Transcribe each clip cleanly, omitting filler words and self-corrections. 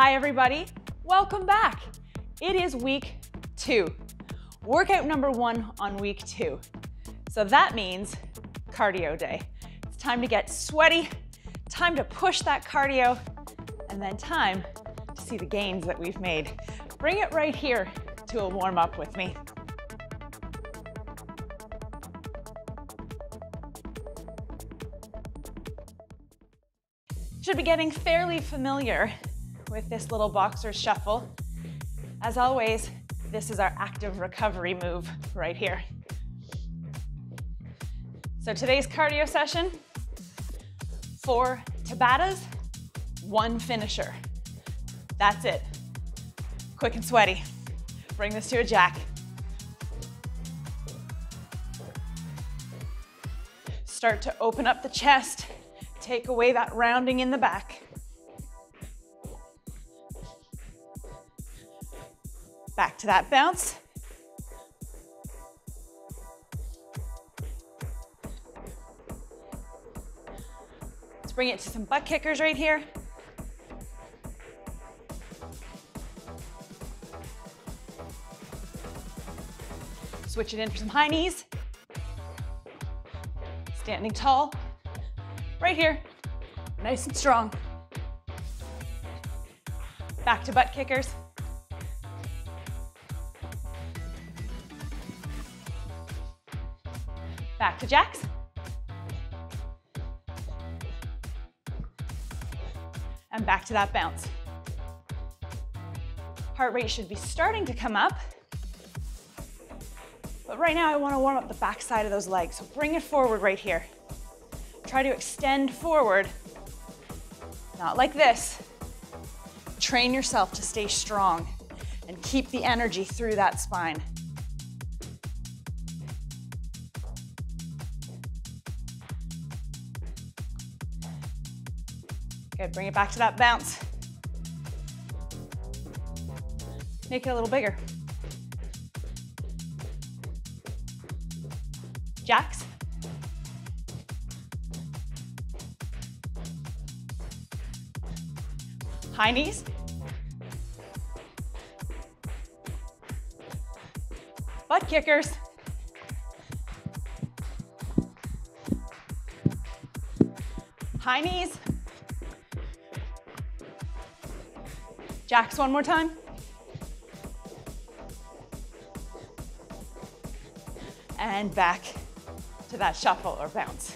Hi everybody, welcome back. It is week 2. Workout number 1 on week 2. So that means cardio day. It's time to get sweaty, time to push that cardio, and then time to see the gains that we've made. Bring it right here to a warm up with me. Should be getting fairly familiar with this little boxer shuffle. As always, this is our active recovery move right here. So today's cardio session, 4 Tabatas, 1 finisher. That's it. Quick and sweaty. Bring this to a jack. Start to open up the chest. Take away that rounding in the back. Back to that bounce. Let's bring it to some butt kickers right here. Switch it in for some high knees. Standing tall. Right here, nice and strong. Back to butt kickers. Back to jacks. And back to that bounce. Heart rate should be starting to come up. But right now I want to warm up the back side of those legs, so bring it forward right here. Try to extend forward, not like this. Train yourself to stay strong and keep the energy through that spine. Good, bring it back to that bounce. Make it a little bigger. Jacks. High knees. Butt kickers. High knees. Jacks one more time. And back to that shuffle or bounce.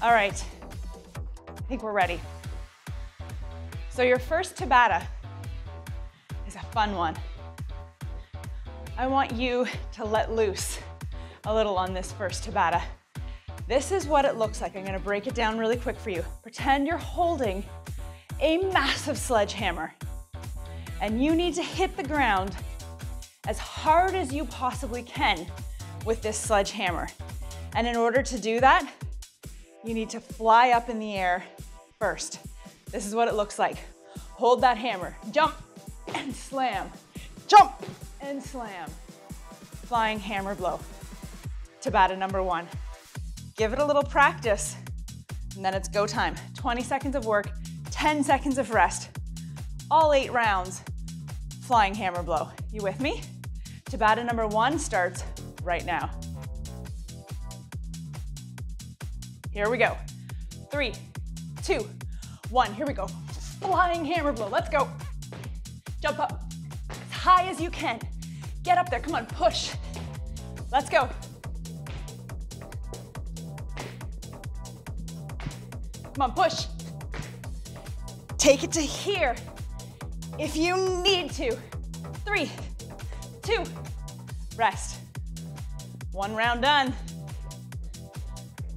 All right, I think we're ready. So your first Tabata is a fun one. I want you to let loose a little on this first Tabata. This is what it looks like. I'm gonna break it down really quick for you. Pretend you're holding a massive sledgehammer and you need to hit the ground as hard as you possibly can with this sledgehammer. And in order to do that, you need to fly up in the air first. This is what it looks like. Hold that hammer, jump and slam, jump and slam. Flying hammer blow, Tabata number 1. Give it a little practice and then it's go time. 20 seconds of work, 10 seconds of rest, all 8 rounds, flying hammer blow. You with me? Tabata number 1 starts right now. Here we go, 3, 2, 1, here we go. Flying hammer blow, let's go. Jump up, as high as you can. Get up there, come on, push. Let's go. Come on, push. Take it to here, if you need to. 3, 2, rest. 1 round done.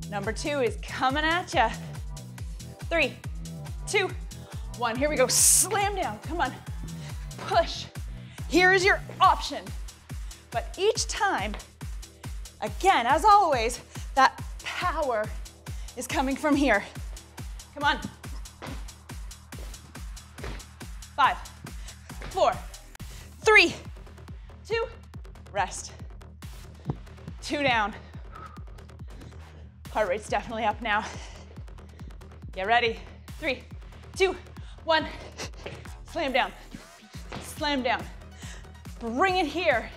Number 2 is coming at ya. 3, 2, 1, here we go, slam down, come on, push. Here is your option. But each time, again, as always, that power is coming from here. Come on. 5, 4, 3, 2, rest. 2 down. Heart rate's definitely up now. Get ready, 3, 2, One, slam down, slam down. Bring it here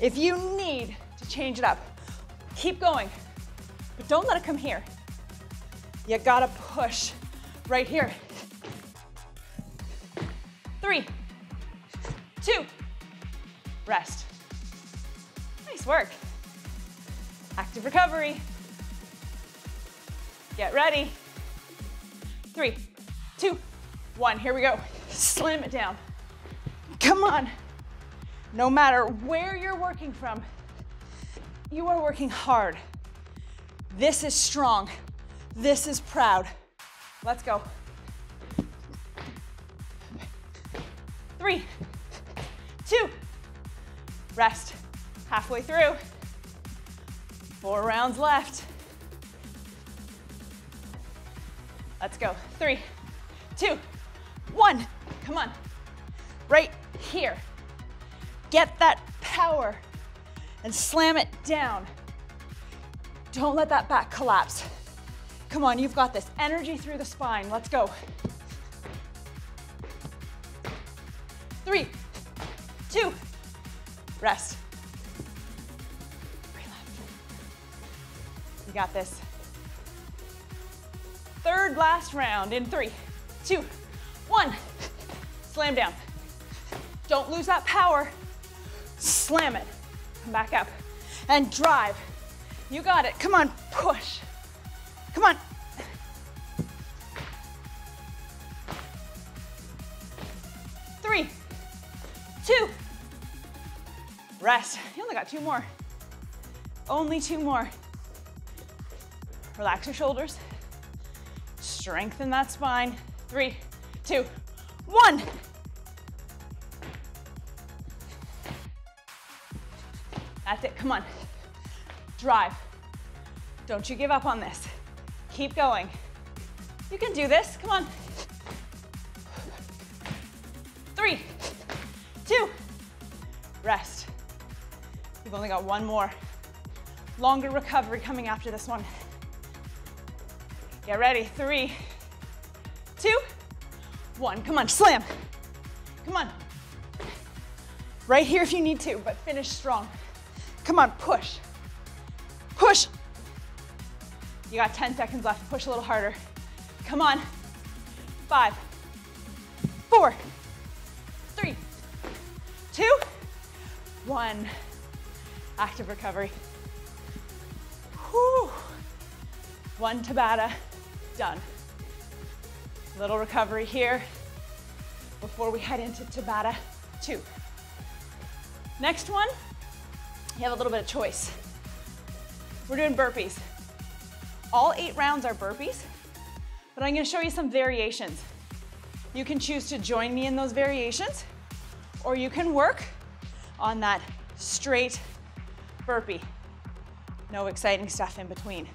if you need to change it up. Keep going, but don't let it come here. You gotta push right here. 3, 2, rest. Nice work. Active recovery. Get ready. 3, 2, 1, here we go. Slam it down. Come on. No matter where you're working from, you are working hard. This is strong. This is proud. Let's go. 3, 2, rest. Halfway through. 4 rounds left. Let's go. 3, 2, 1. Come on. Right here. Get that power and slam it down. Don't let that back collapse. Come on, you've got this. Energy through the spine. Let's go. 3, 2, rest. You got this. Third last round in 3, 2, 1. Slam down. Don't lose that power. Slam it. Come back up and drive. You got it. Come on, push. Come on. 3, 2, rest. You only got 2 more. Only 2 more. Relax your shoulders. Strengthen that spine. 3, 2, 1. That's it, come on. Drive. Don't you give up on this. Keep going. You can do this, come on. 3, 2, rest. You've only got 1 more. Longer recovery coming after this one. Get ready, 3, 2, 1. Come on, slam. Come on. Right here if you need to, but finish strong. Come on, push. Push. You got 10 seconds left. Push a little harder. Come on. 5, 4, 3, 2, 1. Active recovery. Whew. 1 Tabata, done. Little recovery here before we head into Tabata 2. Next one, you have a little bit of choice. We're doing burpees. All 8 rounds are burpees, but I'm gonna show you some variations. You can choose to join me in those variations, or you can work on that straight burpee. No exciting stuff in between,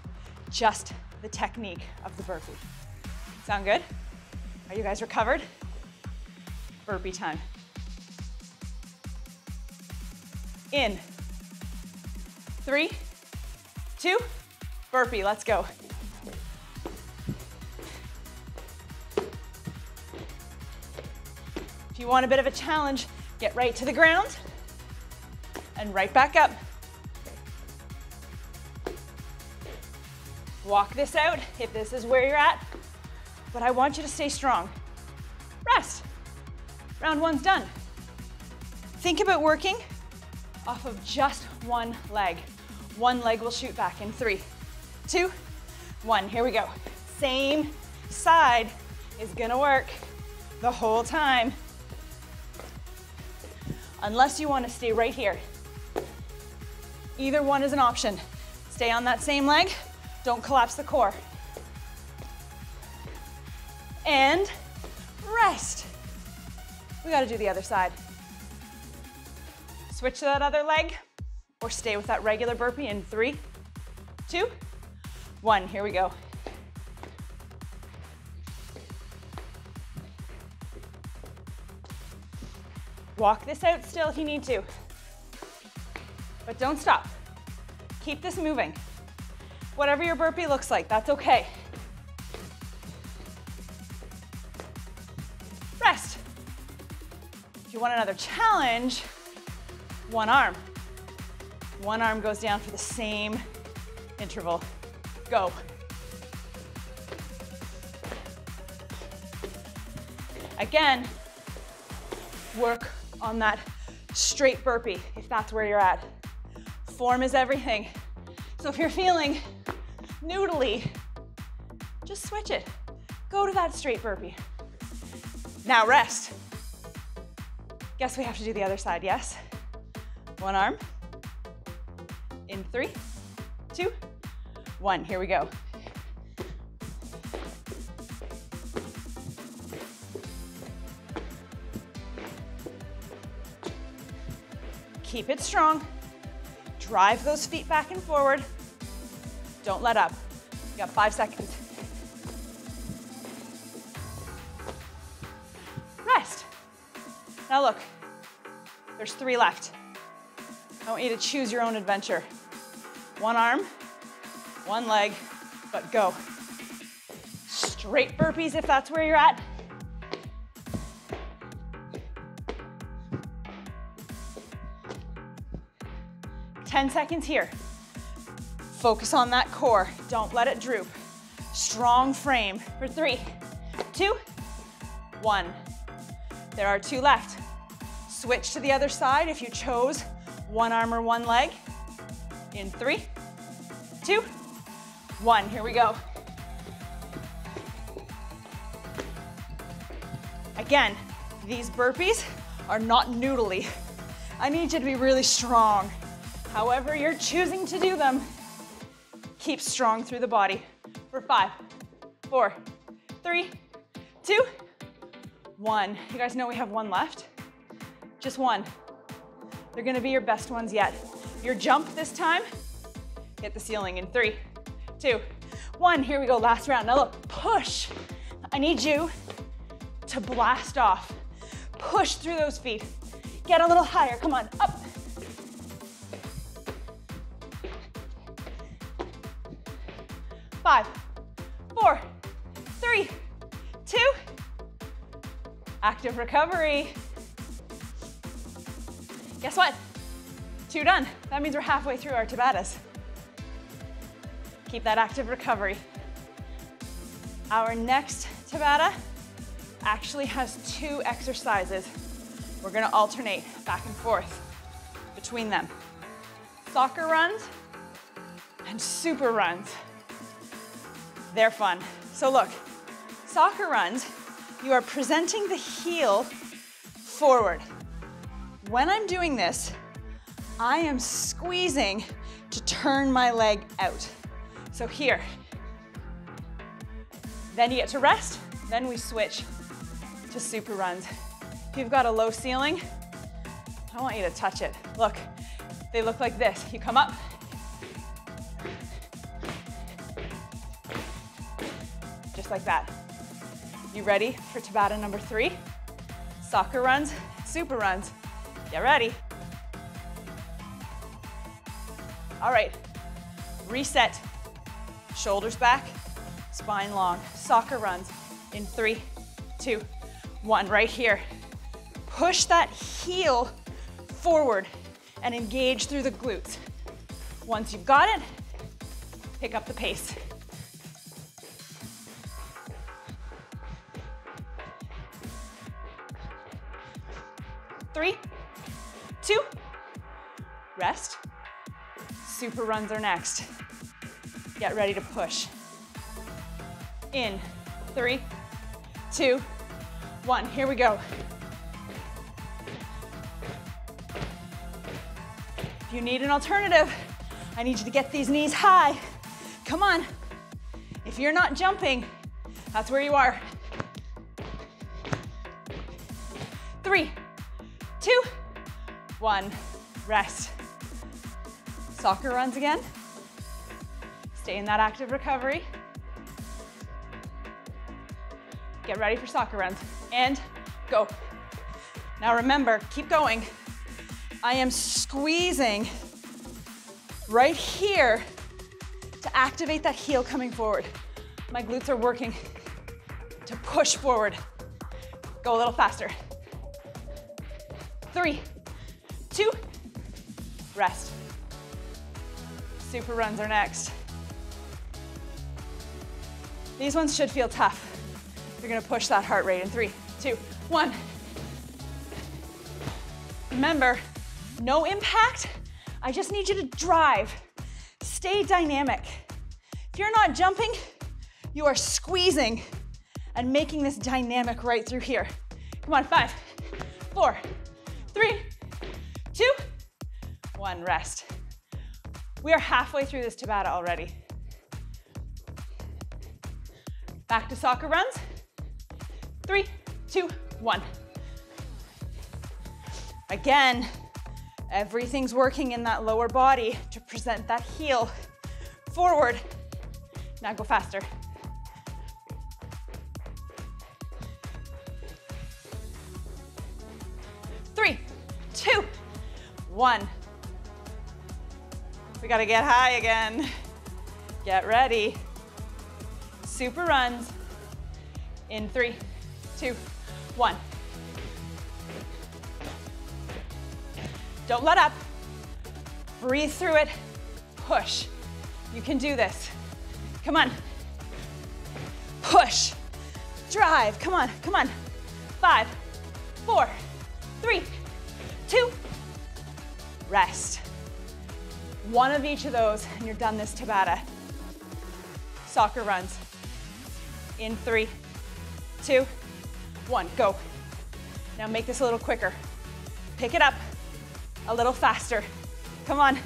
just the technique of the burpee. Sound good? Are you guys recovered? Burpee time. In 3, 2, burpee, let's go. If you want a bit of a challenge, get right to the ground and right back up. Walk this out if this is where you're at, but I want you to stay strong. Rest. Round 1's done. Think about working off of just 1 leg. 1 leg will shoot back in 3, 2, 1. Here we go. Same side is gonna work the whole time. Unless you wanna stay right here. Either one is an option. Stay on that same leg, don't collapse the core. And rest. We gotta do the other side. Switch to that other leg, or stay with that regular burpee in 3, 2, 1. Here we go. Walk this out still if you need to, but don't stop. Keep this moving. Whatever your burpee looks like, that's okay. If you want another challenge, one arm. One arm goes down for the same interval. Go. Again, work on that straight burpee if that's where you're at. Form is everything. So if you're feeling noodly, just switch it. Go to that straight burpee. Now rest. Guess we have to do the other side, yes? One arm. In 3, 2, 1. Here we go. Keep it strong. Drive those feet back and forward. Don't let up. You got 5 seconds. Rest. Now look, there's 3 left. I want you to choose your own adventure. One arm, one leg, but go. Straight burpees if that's where you're at. Ten seconds here. Focus on that core. Don't let it droop. Strong frame for 3, 2, 1. There are 2 left. Switch to the other side if you chose one arm or one leg. In 3, 2, 1. Here we go. Again, these burpees are not noodly. I need you to be really strong. However you're choosing to do them, keep strong through the body for 5, 4, 3, 2, 1. You guys know we have 1 left. Just 1. They're gonna be your best ones yet. Your jump this time, hit the ceiling in 3, 2, 1. Here we go, last round. Now look, push. I need you to blast off. Push through those feet. Get a little higher, come on, up. Five, 4, 3, 2. Active recovery. Guess what? 2 done. That means we're halfway through our Tabatas. Keep that active recovery. Our next Tabata actually has 2 exercises. We're gonna alternate back and forth between them. Soccer runs and super runs. They're fun. So look, soccer runs, you are presenting the heel forward. When I'm doing this, I am squeezing to turn my leg out. So here, then you get to rest, then we switch to super runs. If you've got a low ceiling, I want you to touch it. Look, they look like this. You come up, just like that. You ready for Tabata number 3? Soccer runs, super runs. Get ready. All right, reset. Shoulders back, spine long. Soccer runs in 3, 2, 1. Right here. Push that heel forward and engage through the glutes. Once you've got it, pick up the pace. Three, 2, rest. Super runs are next. Get ready to push. In 3, 2, 1. Here we go. If you need an alternative, I need you to get these knees high. Come on. If you're not jumping, that's where you are. 3, 2, 1, rest. Soccer runs again. Stay in that active recovery. Get ready for soccer runs and go. Now remember, keep going. I am squeezing right here to activate that heel coming forward. My glutes are working to push forward. Go a little faster. 3, 2, rest. Super runs are next. These ones should feel tough. You're gonna push that heart rate in 3, 2, 1. Remember, no impact. I just need you to drive. Stay dynamic. If you're not jumping, you are squeezing and making this dynamic right through here. Come on, 5, 4, 3, 2, 1, rest. We are halfway through this Tabata already. Back to soccer runs. 3, 2, 1. Again, everything's working in that lower body to present that heel forward. Now go faster. One. We gotta get high again. Get ready. Super runs in 3, 2, 1. Don't let up. Breathe through it. Push. You can do this. Come on. Push. Drive. Come on. Come on. 5, 4, 3, 2. Rest. One of each of those, and you're done this Tabata. Soccer runs. In 3, 2, 1, go. Now make this a little quicker. Pick it up a little faster. Come on.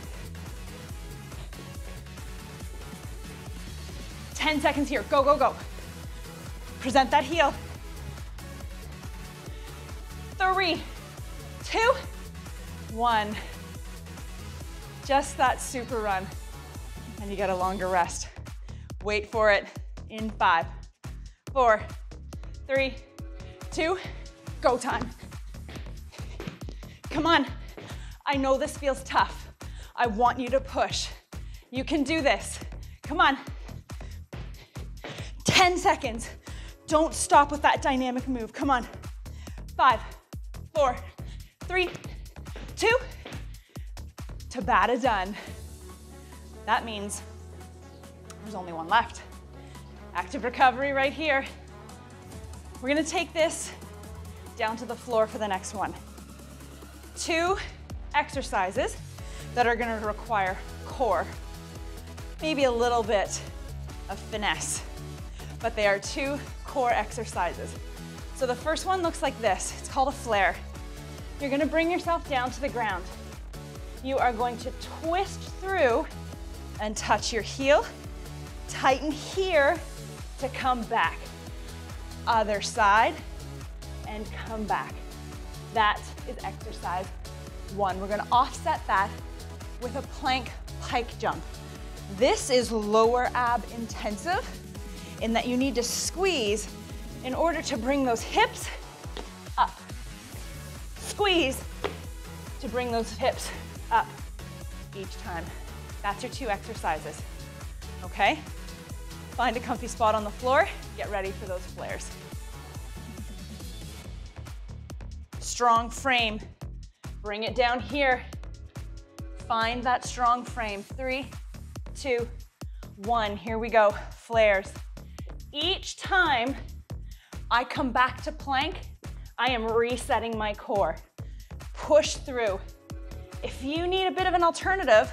10 seconds here, go, go, go. Present that heel. 3, 2, 1. Just that super run, and you get a longer rest. Wait for it in 5, 4, 3, 2, go time. Come on. I know this feels tough. I want you to push. You can do this. Come on. 10 seconds. Don't stop with that dynamic move. Come on. 5, 4, 3, 2. Tabata done. That means there's only one left. Active recovery right here. We're gonna take this down to the floor for the next one. 2 exercises that are gonna require core, maybe a little bit of finesse, but they are 2 core exercises. So the first one looks like this. It's called a flare. You're gonna bring yourself down to the ground. You are going to twist through and touch your heel. Tighten here to come back. Other side and come back. That is exercise 1. We're gonna offset that with a plank pike jump. This is lower ab intensive in that you need to squeeze in order to bring those hips up. Squeeze to bring those hips up each time. That's your 2 exercises, okay? Find a comfy spot on the floor. Get ready for those flares. Strong frame. Bring it down here. Find that strong frame. 3, 2, 1. Here we go. Flares. Each time I come back to plank, I am resetting my core. Push through. If you need a bit of an alternative,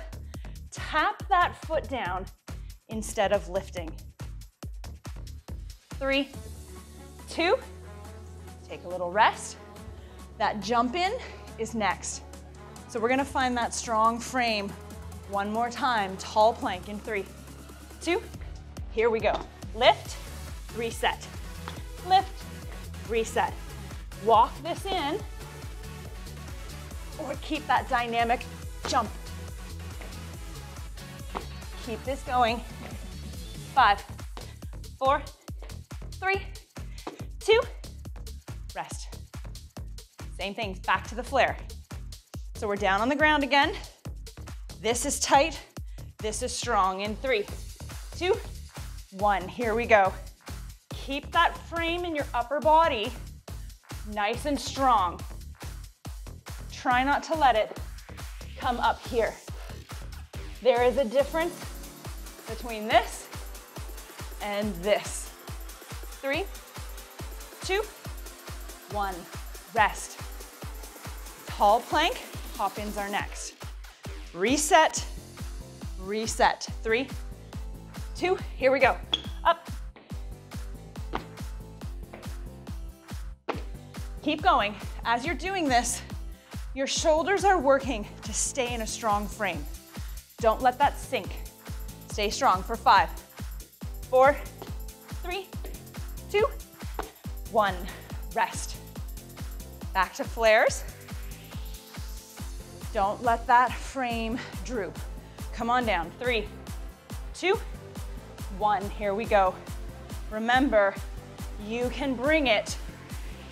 tap that foot down instead of lifting. 3, 2, take a little rest. That jump in is next. So we're gonna find that strong frame one more time. Tall plank in 3, 2, here we go. Lift, reset. Lift, reset. Walk this in. Or keep that dynamic jump. Keep this going. 5, 4, 3, 2, rest. Same thing, back to the flare. So we're down on the ground again. This is tight, this is strong. In 3, 2, 1, here we go. Keep that frame in your upper body nice and strong. Try not to let it come up here. There is a difference between this and this. 3, 2, 1, rest. Tall plank, hop-ins are next. Reset, reset. 3, 2, here we go. Up. Keep going. As you're doing this, your shoulders are working to stay in a strong frame. Don't let that sink. Stay strong for 5, 4, 3, 2, 1. Rest. Back to flares. Don't let that frame droop. Come on down. 3, 2, 1. Here we go. Remember, you can bring it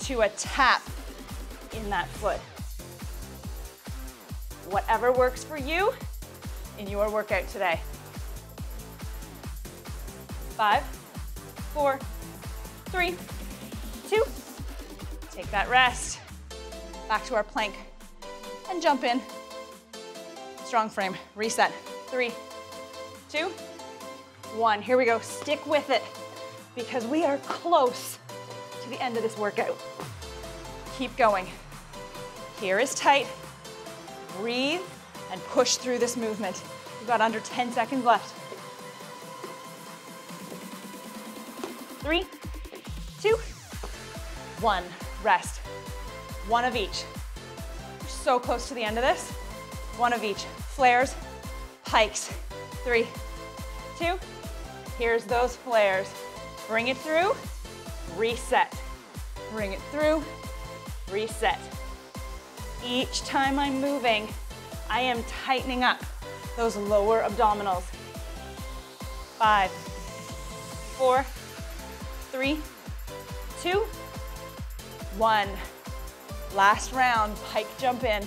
to a tap in that foot. Whatever works for you in your workout today. 5, 4, 3, 2. Take that rest. Back to our plank and jump in. Strong frame, reset. 3, 2, 1. Here we go, stick with it because we are close to the end of this workout. Keep going. Here is tight. Breathe and push through this movement. We've got under 10 seconds left. 3, 2, 1. Rest. One of each. We're so close to the end of this. One of each. Flares, pikes. 3, 2. Here's those flares. Bring it through. Reset. Bring it through. Reset. Each time I'm moving, I am tightening up those lower abdominals. 5, 4, 3, 2, 1. Last round, pike jump in.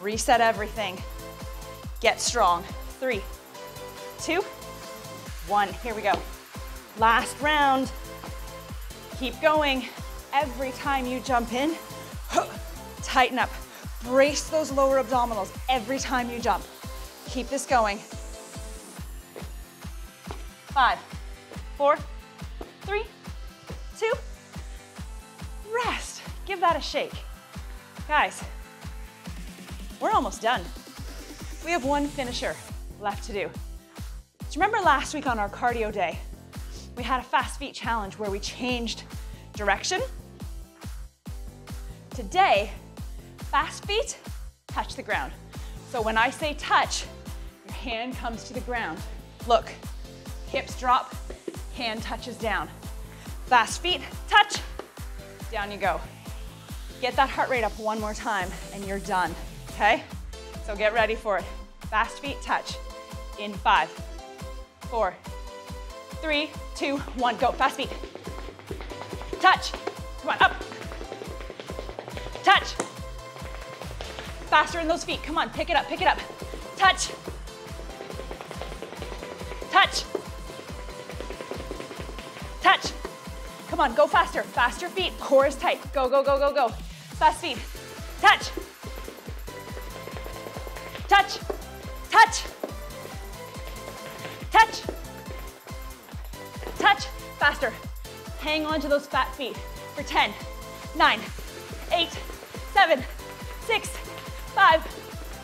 Reset everything. Get strong. 3, 2, 1. Here we go. Last round. Keep going. Every time you jump in, tighten up. Brace those lower abdominals every time you jump. Keep this going. 5, 4, 3, 2. Rest. Give that a shake. Guys, we're almost done. We have one finisher left to do. Do you remember last week on our cardio day, we had a fast feet challenge where we changed direction? Today, fast feet touch the ground. So when I say touch, your hand comes to the ground. Look, hips drop, hand touches down. Fast feet, touch, down you go. Get that heart rate up one more time and you're done, okay? So get ready for it. Fast feet, touch in 5, 4, 3, 2, 1, go. Fast feet, touch, come on, up, touch. Faster in those feet. Come on, pick it up, pick it up. Touch. Touch. Touch. Come on, go faster. Faster feet, core is tight. Go, go, go, go, go. Fast feet. Touch. Touch. Touch. Touch. Touch. Faster. Hang on to those fat feet for 10, 9, 8, 7, 6, 5,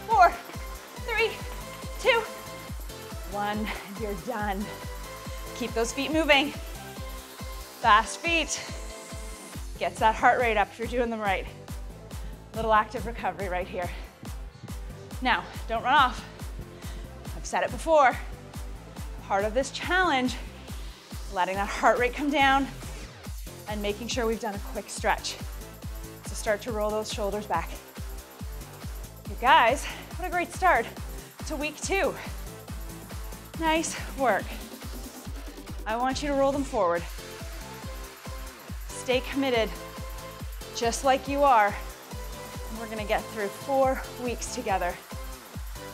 4, 3, 2, 1, and you're done. Keep those feet moving. Fast feet. Gets that heart rate up if you're doing them right. Little active recovery right here. Now, don't run off. I've said it before. Part of this challenge is letting that heart rate come down and making sure we've done a quick stretch. So start to roll those shoulders back. You guys, what a great start to week 2. Nice work. I want you to roll them forward. Stay committed, just like you are. And we're gonna get through 4 weeks together.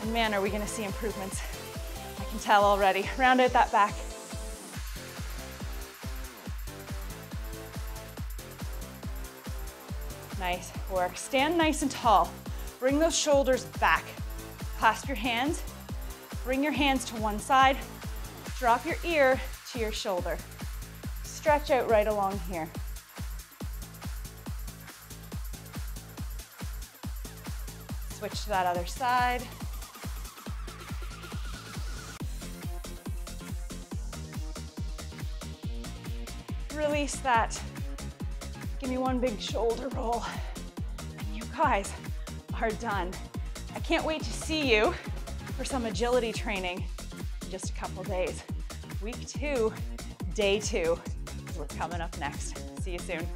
And man, are we gonna see improvements. I can tell already. Round out that back. Nice work. Stand nice and tall. Bring those shoulders back. Clasp your hands. Bring your hands to one side. Drop your ear to your shoulder. Stretch out right along here. Switch to that other side. Release that. Give me one big shoulder roll. And you guys are done. I can't wait to see you for some agility training in just a couple days. Week 2, day 2 is what's coming up next. See you soon.